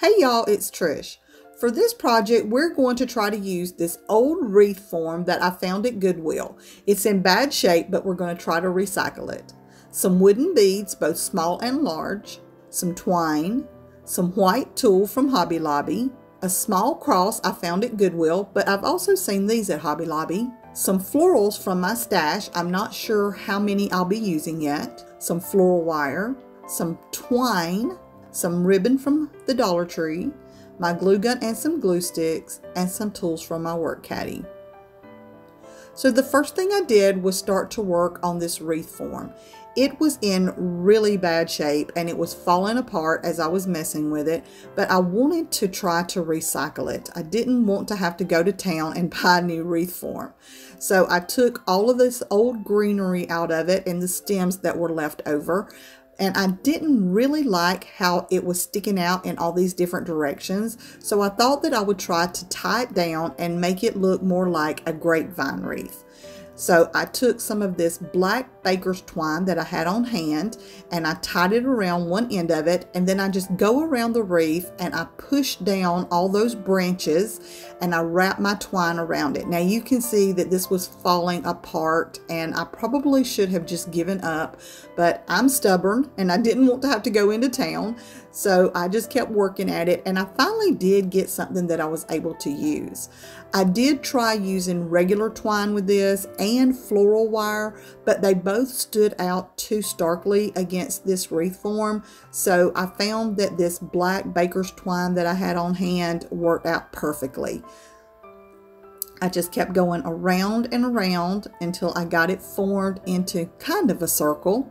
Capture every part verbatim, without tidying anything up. Hey y'all, it's Trish. For this project, we're going to try to use this old wreath form that I found at Goodwill. It's in bad shape, but we're going to try to recycle it. Some wooden beads, both small and large, some twine, some white tulle from Hobby Lobby, a small cross I found at Goodwill, but I've also seen these at Hobby Lobby, some florals from my stash, I'm not sure how many I'll be using yet, some floral wire, some twine, some ribbon from the Dollar Tree, my glue gun and some glue sticks, and some tools from my work caddy. So the first thing I did was start to work on this wreath form. It was in really bad shape and it was falling apart as I was messing with it, but I wanted to try to recycle it. I didn't want to have to go to town and buy a new wreath form. So I took all of this old greenery out of it and the stems that were left over. And I didn't really like how it was sticking out in all these different directions. So I thought that I would try to tie it down and make it look more like a grapevine wreath. So I took some of this black baker's twine that I had on hand and I tied it around one end of it. And then I just go around the wreath and I push down all those branches and I wrap my twine around it. Now you can see that this was falling apart and I probably should have just given up, but I'm stubborn and I didn't want to have to go into town. So I just kept working at it and I finally did get something that I was able to use. I did try using regular twine with this and floral wire, but they both stood out too starkly against this wreath form. So I found that this black baker's twine that I had on hand worked out perfectly. I just kept going around and around until I got it formed into kind of a circle.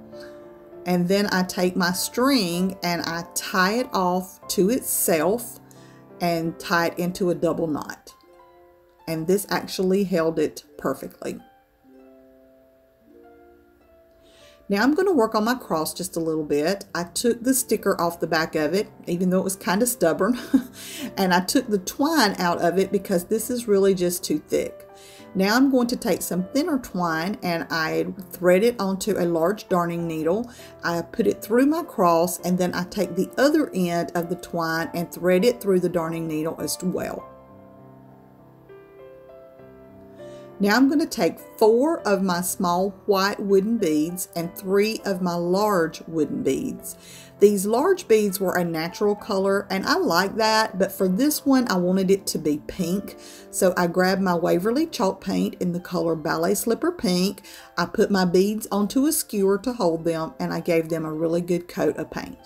And then I take my string and I tie it off to itself and tie it into a double knot. And this actually held it perfectly. Now I'm going to work on my cross just a little bit. I took the sticker off the back of it, even though it was kind of stubborn, and I took the twine out of it because this is really just too thick. Now I'm going to take some thinner twine and I thread it onto a large darning needle. I put it through my cross and then I take the other end of the twine and thread it through the darning needle as well. Now I'm going to take four of my small white wooden beads and three of my large wooden beads. These large beads were a natural color and I like that, but for this one I wanted it to be pink. So I grabbed my Waverly chalk paint in the color Ballet Slipper Pink. I put my beads onto a skewer to hold them and I gave them a really good coat of paint.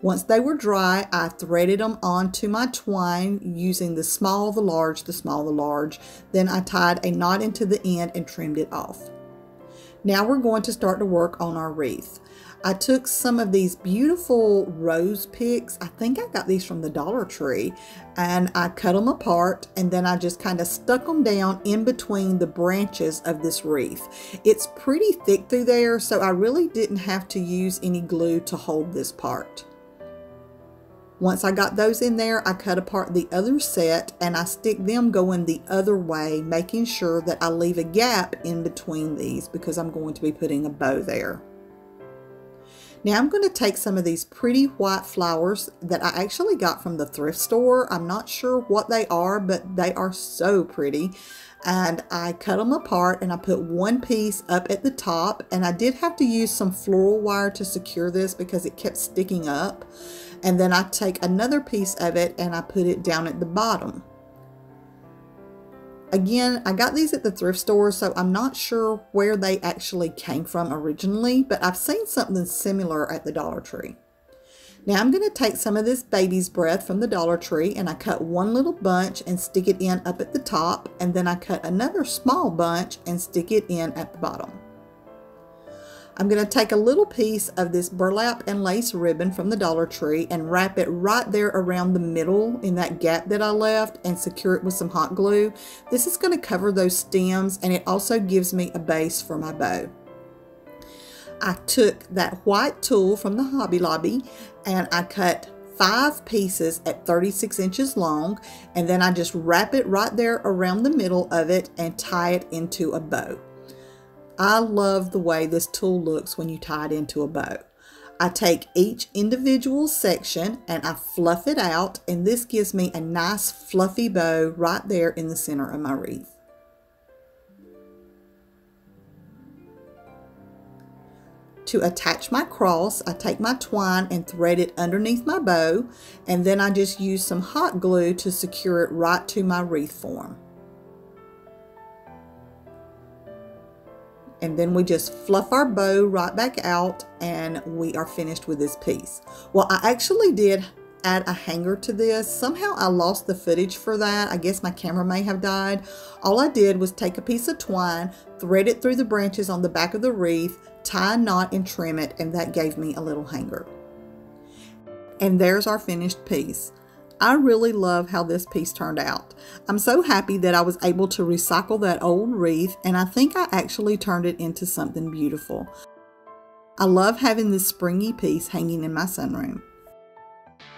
Once they were dry, I threaded them onto my twine using the small, the large, the small, the large. Then I tied a knot into the end and trimmed it off. Now we're going to start to work on our wreath. I took some of these beautiful rose picks. I think I got these from the Dollar Tree and I cut them apart and then I just kind of stuck them down in between the branches of this wreath. It's pretty thick through there, so I really didn't have to use any glue to hold this part. Once I got those in there, I cut apart the other set and I stick them going the other way, making sure that I leave a gap in between these because I'm going to be putting a bow there. Now I'm going to take some of these pretty white flowers that I actually got from the thrift store. I'm not sure what they are, but they are so pretty. And I cut them apart and I put one piece up at the top. And I did have to use some floral wire to secure this because it kept sticking up. And then I take another piece of it and I put it down at the bottom. Again, I got these at the thrift store, so I'm not sure where they actually came from originally, but I've seen something similar at the Dollar Tree. Now I'm going to take some of this baby's breath from the Dollar Tree and I cut one little bunch and stick it in up at the top, and then I cut another small bunch and stick it in at the bottom. I'm going to take a little piece of this burlap and lace ribbon from the Dollar Tree and wrap it right there around the middle in that gap that I left and secure it with some hot glue. This is going to cover those stems and it also gives me a base for my bow. I took that white tulle from the Hobby Lobby and I cut five pieces at thirty-six inches long, and then I just wrap it right there around the middle of it and tie it into a bow. I love the way this tulle looks when you tie it into a bow. I take each individual section and I fluff it out, and this gives me a nice fluffy bow right there in the center of my wreath. To attach my cross, I take my twine and thread it underneath my bow, and then I just use some hot glue to secure it right to my wreath form. And then we just fluff our bow right back out and we are finished with this piece. Well, I actually did add a hanger to this. Somehow I lost the footage for that. I guess my camera may have died. All I did was take a piece of twine, thread it through the branches on the back of the wreath, tie a knot and trim it, and that gave me a little hanger. And there's our finished piece. I really love how this piece turned out. I'm so happy that I was able to recycle that old wreath, and I think I actually turned it into something beautiful. I love having this springy piece hanging in my sunroom.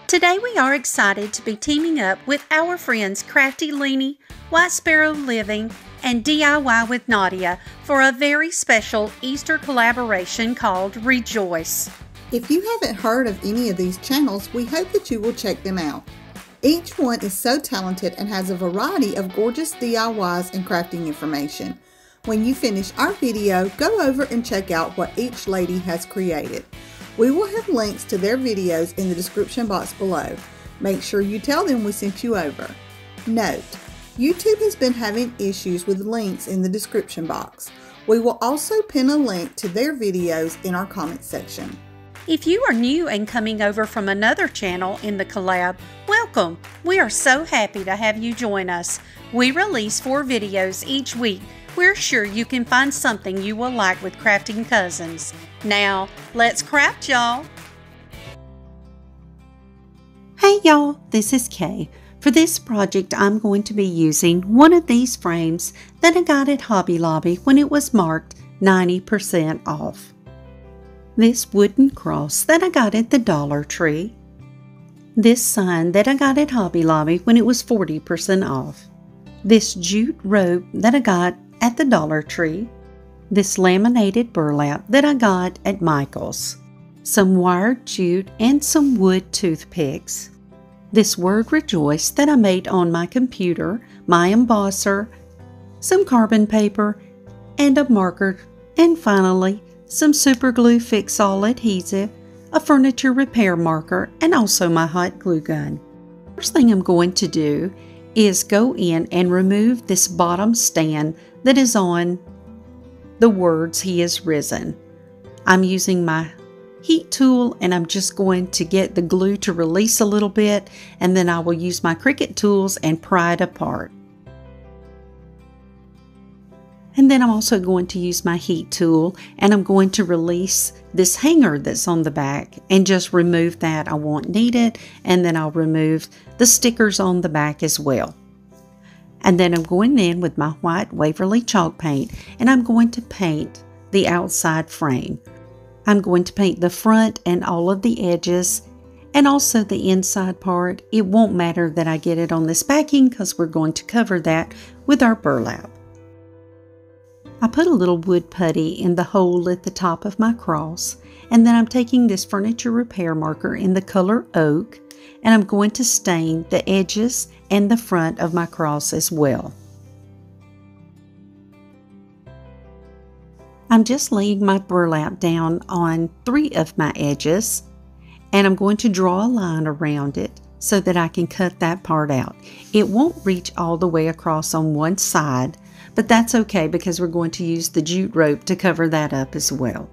Today we are excited to be teaming up with our friends Krafty Leeny, White Sparrow Living, and D I Y with Nadia for a very special Easter collaboration called Rejoice. If you haven't heard of any of these channels, we hope that you will check them out. Each one is so talented and has a variety of gorgeous D I Ys and crafting information. When you finish our video, go over and check out what each lady has created. We will have links to their videos in the description box below. Make sure you tell them we sent you over. Note: YouTube has been having issues with links in the description box. We will also pin a link to their videos in our comment section. If you are new and coming over from another channel in the collab, welcome! We are so happy to have you join us. We release four videos each week. We're sure you can find something you will like with Crafting Cousins. Now, let's craft, y'all! Hey y'all, this is Kay. For this project, I'm going to be using one of these frames that I got at Hobby Lobby when it was marked ninety percent off. This wooden cross that I got at the Dollar Tree. This sign that I got at Hobby Lobby when it was forty percent off. This jute rope that I got at the Dollar Tree. This laminated burlap that I got at Michael's. Some wired jute and some wood toothpicks. This word Rejoice that I made on my computer, my embosser, some carbon paper, and a marker, and finally, some Super Glue Fix All adhesive, a furniture repair marker, and also my hot glue gun. First thing I'm going to do is go in and remove this bottom stand that is on the words He is Risen. I'm using my heat tool and I'm just going to get the glue to release a little bit, and then I will use my Cricut tools and pry it apart. And then I'm also going to use my heat tool and I'm going to release this hanger that's on the back and just remove that. I won't need it, and then I'll remove the stickers on the back as well. And then I'm going in with my white Waverly chalk paint and I'm going to paint the outside frame. I'm going to paint the front and all of the edges and also the inside part. It won't matter that I get it on this backing because we're going to cover that with our burlap. I put a little wood putty in the hole at the top of my cross, and then I'm taking this furniture repair marker in the color oak and I'm going to stain the edges and the front of my cross as well. I'm just laying my burlap down on three of my edges and I'm going to draw a line around it so that I can cut that part out. It won't reach all the way across on one side, but that's okay because we're going to use the jute rope to cover that up as well.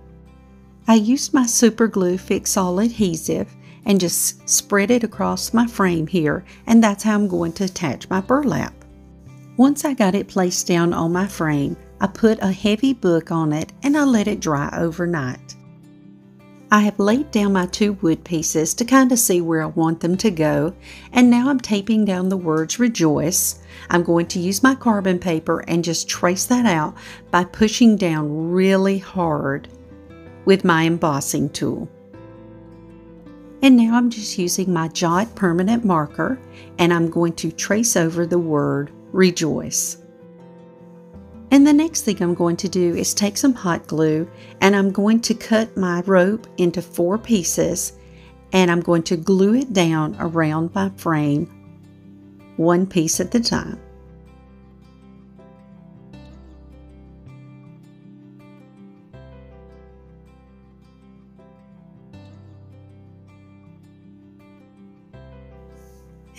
I used my Super Glue Fix All adhesive and just spread it across my frame here, and that's how I'm going to attach my burlap. Once I got it placed down on my frame, I put a heavy book on it and I let it dry overnight. I have laid down my two wood pieces to kind of see where I want them to go, and now I'm taping down the words Rejoice. I'm going to use my carbon paper and just trace that out by pushing down really hard with my embossing tool. And now I'm just using my Jot permanent marker and I'm going to trace over the word Rejoice. And the next thing I'm going to do is take some hot glue, and I'm going to cut my rope into four pieces, and I'm going to glue it down around my frame, one piece at a time.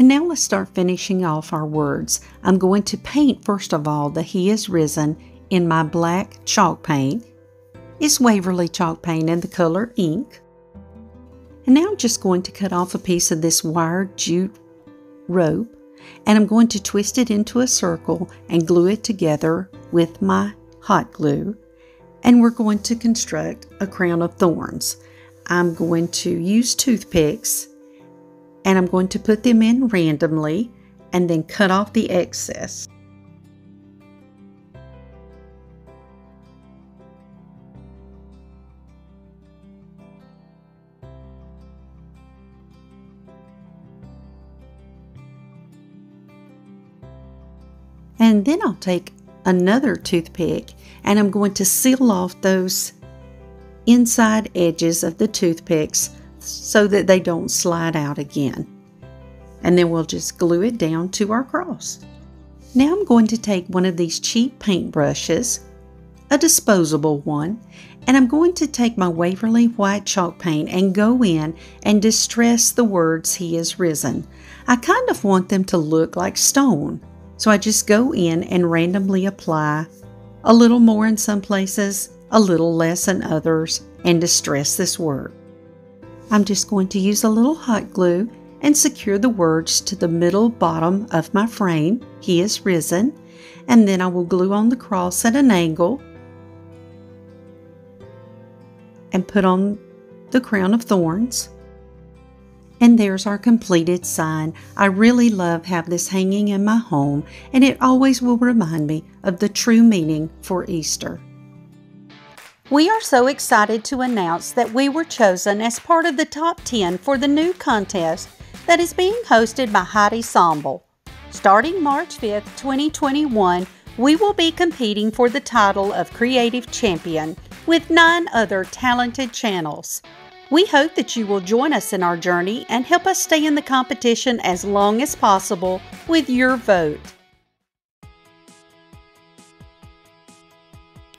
And now let's start finishing off our words. I'm going to paint, first of all, the He Is Risen in my black chalk paint. It's Waverly chalk paint in the color ink. And now I'm just going to cut off a piece of this wire jute rope, and I'm going to twist it into a circle and glue it together with my hot glue. And we're going to construct a crown of thorns. I'm going to use toothpicks, and I'm going to put them in randomly and then cut off the excess. And then I'll take another toothpick and I'm going to seal off those inside edges of the toothpicks so that they don't slide out again. And then we'll just glue it down to our cross. Now I'm going to take one of these cheap paint brushes, a disposable one, and I'm going to take my Waverly white chalk paint and go in and distress the words He Is Risen. I kind of want them to look like stone, so I just go in and randomly apply a little more in some places, a little less in others, and distress this word. I'm just going to use a little hot glue and secure the words to the middle bottom of my frame, He Is Risen, and then I will glue on the cross at an angle and put on the crown of thorns. And there's our completed sign. I really love having this hanging in my home, and it always will remind me of the true meaning for Easter. We are so excited to announce that we were chosen as part of the top ten for the new contest that is being hosted by Heidi Sambol. Starting March fifth, twenty twenty-one, we will be competing for the title of Creative Champion with nine other talented channels. We hope that you will join us in our journey and help us stay in the competition as long as possible with your vote.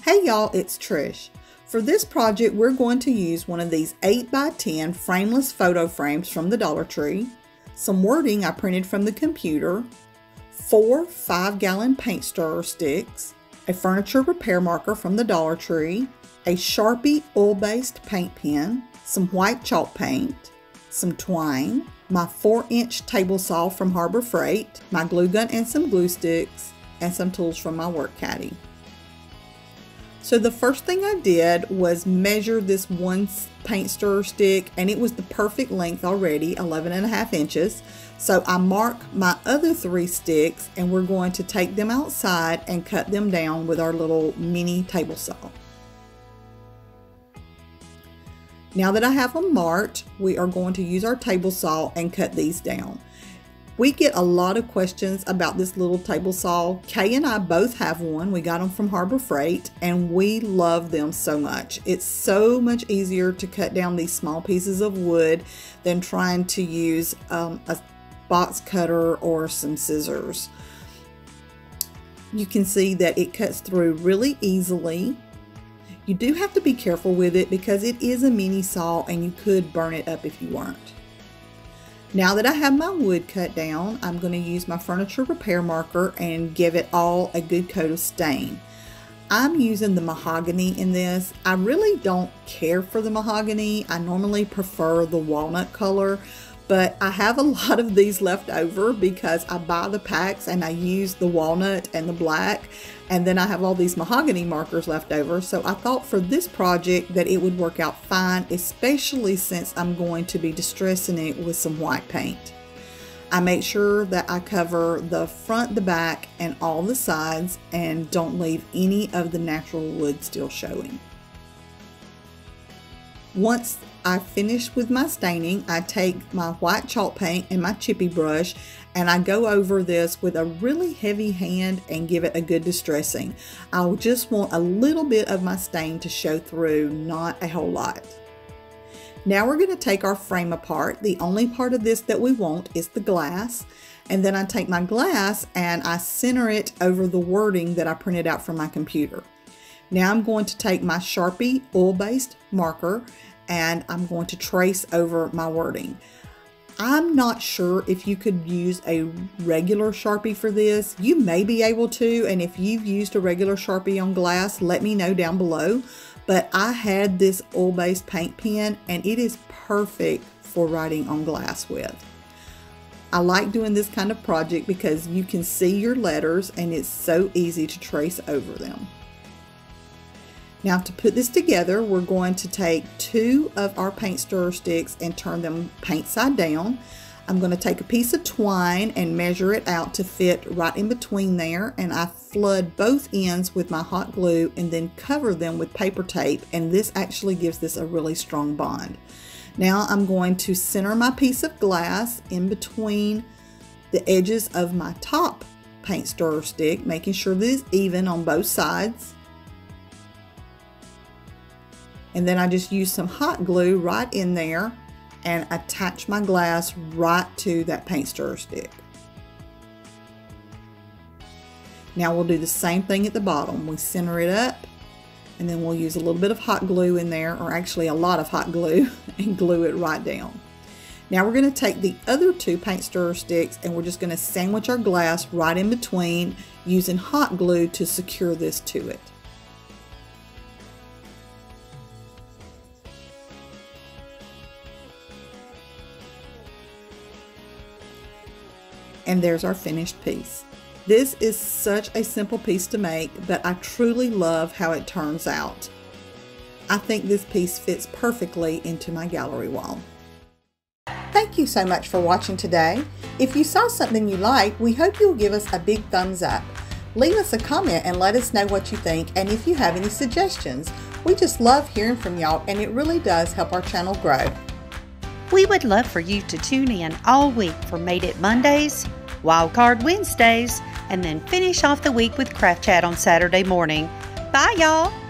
Hey y'all, it's Trish. For this project, we're going to use one of these eight by ten frameless photo frames from the Dollar Tree, some wording I printed from the computer, four five gallon paint stirrer sticks, a furniture repair marker from the Dollar Tree, a Sharpie oil-based paint pen, some white chalk paint, some twine, my four inch table saw from Harbor Freight, my glue gun and some glue sticks, and some tools from my work caddy. So the first thing I did was measure this one paint stirrer stick, and it was the perfect length already, eleven and a half inches. So I mark my other three sticks, and we're going to take them outside and cut them down with our little mini table saw. Now that I have them marked, we are going to use our table saw and cut these down. We get a lot of questions about this little table saw. Kay and I both have one. We got them from Harbor Freight and we love them so much. It's so much easier to cut down these small pieces of wood than trying to use um, a box cutter or some scissors. You can see that it cuts through really easily. You do have to be careful with it because it is a mini saw and you could burn it up if you weren't. Now that I have my wood cut down, I'm going to use my furniture repair marker and give it all a good coat of stain. I'm using the mahogany in this. I really don't care for the mahogany. I normally prefer the walnut color, but I have a lot of these left over because I buy the packs and I use the walnut and the black, and then I have all these mahogany markers left over. So I thought for this project that it would work out fine, especially since I'm going to be distressing it with some white paint. I make sure that I cover the front, the back, and all the sides, and don't leave any of the natural wood still showing. Once I finish with my staining, I take my white chalk paint and my chippy brush and I go over this with a really heavy hand and give it a good distressing. I just want a little bit of my stain to show through, not a whole lot. Now we're going to take our frame apart. The only part of this that we want is the glass. And then I take my glass and I center it over the wording that I printed out from my computer. Now I'm going to take my Sharpie oil-based marker and I'm going to trace over my wording. I'm not sure if you could use a regular Sharpie for this. You may be able to, and if you've used a regular Sharpie on glass, let me know down below. But I had this oil-based paint pen and it is perfect for writing on glass with. I like doing this kind of project because you can see your letters and it's so easy to trace over them. Now to put this together, we're going to take two of our paint stirrer sticks and turn them paint side down. I'm going to take a piece of twine and measure it out to fit right in between there, and I flood both ends with my hot glue and then cover them with paper tape, and this actually gives this a really strong bond. Now I'm going to center my piece of glass in between the edges of my top paint stirrer stick, making sure that it's even on both sides. And then I just use some hot glue right in there and attach my glass right to that paint stirrer stick. Now we'll do the same thing at the bottom. We center it up and then we'll use a little bit of hot glue in there, or actually a lot of hot glue, and glue it right down. Now we're going to take the other two paint stirrer sticks and we're just going to sandwich our glass right in between using hot glue to secure this to it. And there's our finished piece. This is such a simple piece to make, but I truly love how it turns out. I think this piece fits perfectly into my gallery wall. Thank you so much for watching today. If you saw something you liked, we hope you'll give us a big thumbs up. Leave us a comment and let us know what you think, and if you have any suggestions. We just love hearing from y'all and it really does help our channel grow. We would love for you to tune in all week for Made It Mondays, Wild Card Wednesdays, and then finish off the week with Craft Chat on Saturday morning. Bye, y'all!